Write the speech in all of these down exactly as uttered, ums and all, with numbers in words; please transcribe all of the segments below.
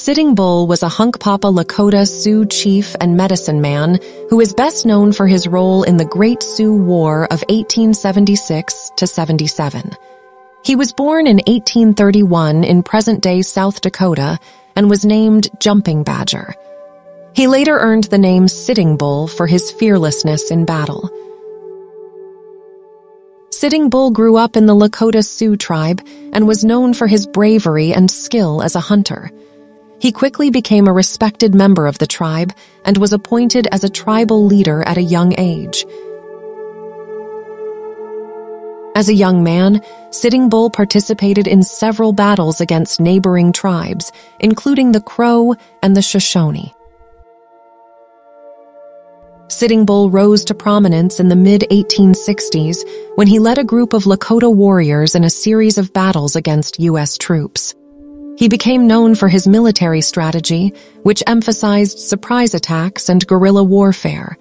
Sitting Bull was a Hunkpapa Lakota Sioux chief and medicine man who is best known for his role in the Great Sioux War of eighteen seventy-six to seventy-seven. He was born in eighteen thirty-one in present-day South Dakota and was named Jumping Badger. He later earned the name Sitting Bull for his fearlessness in battle. Sitting Bull grew up in the Lakota Sioux tribe and was known for his bravery and skill as a hunter. He quickly became a respected member of the tribe and was appointed as a tribal leader at a young age. As a young man, Sitting Bull participated in several battles against neighboring tribes, including the Crow and the Shoshone. Sitting Bull rose to prominence in the mid eighteen sixties when he led a group of Lakota warriors in a series of battles against U S troops. He became known for his military strategy, which emphasized surprise attacks and guerrilla warfare.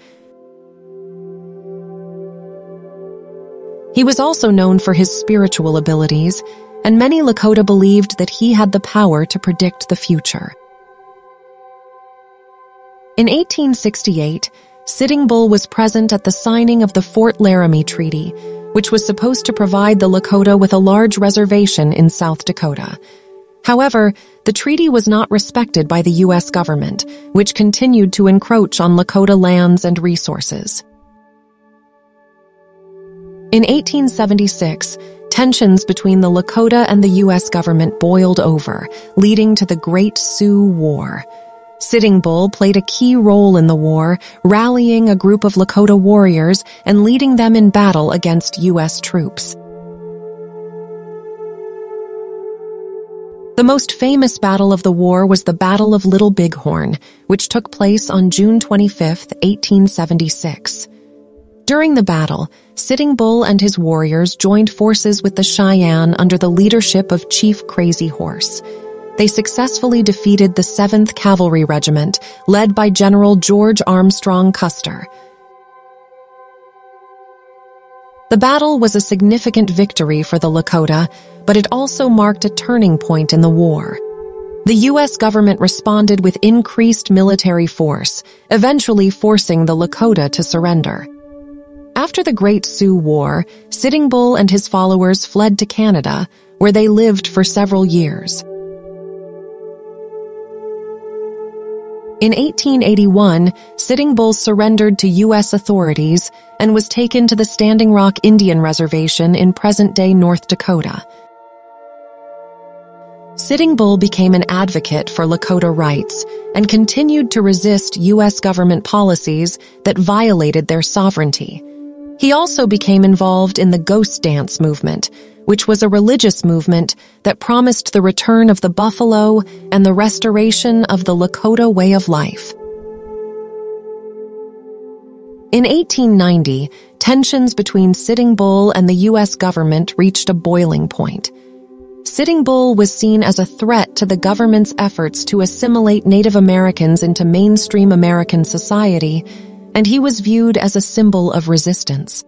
He was also known for his spiritual abilities, and many Lakota believed that he had the power to predict the future. In eighteen sixty-eight, Sitting Bull was present at the signing of the Fort Laramie Treaty, which was supposed to provide the Lakota with a large reservation in South Dakota. However, the treaty was not respected by the U S government, which continued to encroach on Lakota lands and resources. In eighteen seventy-six, tensions between the Lakota and the U S government boiled over, leading to the Great Sioux War. Sitting Bull played a key role in the war, rallying a group of Lakota warriors and leading them in battle against U S troops. The most famous battle of the war was the Battle of Little Bighorn, which took place on June twenty-fifth, eighteen seventy-six. During the battle, Sitting Bull and his warriors joined forces with the Cheyenne under the leadership of Chief Crazy Horse. They successfully defeated the seventh Cavalry Regiment, led by General George Armstrong Custer. The battle was a significant victory for the Lakota, but it also marked a turning point in the war. The U S government responded with increased military force, eventually forcing the Lakota to surrender. After the Great Sioux War, Sitting Bull and his followers fled to Canada, where they lived for several years. In eighteen eighty-one, Sitting Bull surrendered to U S authorities and was taken to the Standing Rock Indian Reservation in present-day North Dakota. Sitting Bull became an advocate for Lakota rights and continued to resist U S government policies that violated their sovereignty. He also became involved in the Ghost Dance movement, which was a religious movement that promised the return of the buffalo and the restoration of the Lakota way of life. In eighteen ninety, tensions between Sitting Bull and the U S government reached a boiling point. Sitting Bull was seen as a threat to the government's efforts to assimilate Native Americans into mainstream American society, and he was viewed as a symbol of resistance.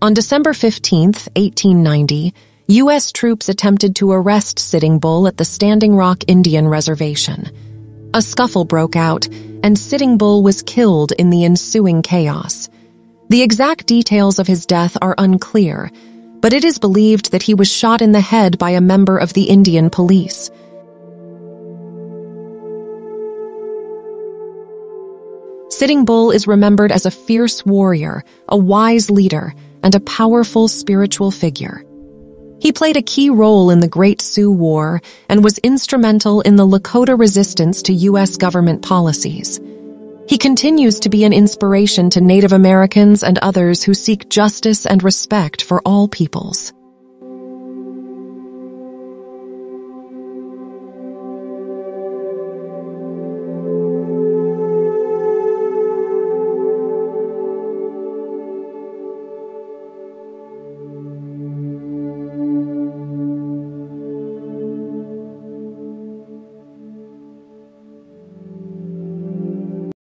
On December fifteenth, eighteen ninety, U S troops attempted to arrest Sitting Bull at the Standing Rock Indian Reservation. A scuffle broke out, and Sitting Bull was killed in the ensuing chaos. The exact details of his death are unclear, but it is believed that he was shot in the head by a member of the Indian police. Sitting Bull is remembered as a fierce warrior, a wise leader, and a powerful spiritual figure. He played a key role in the Great Sioux War and was instrumental in the Lakota resistance to U S government policies. He continues to be an inspiration to Native Americans and others who seek justice and respect for all peoples.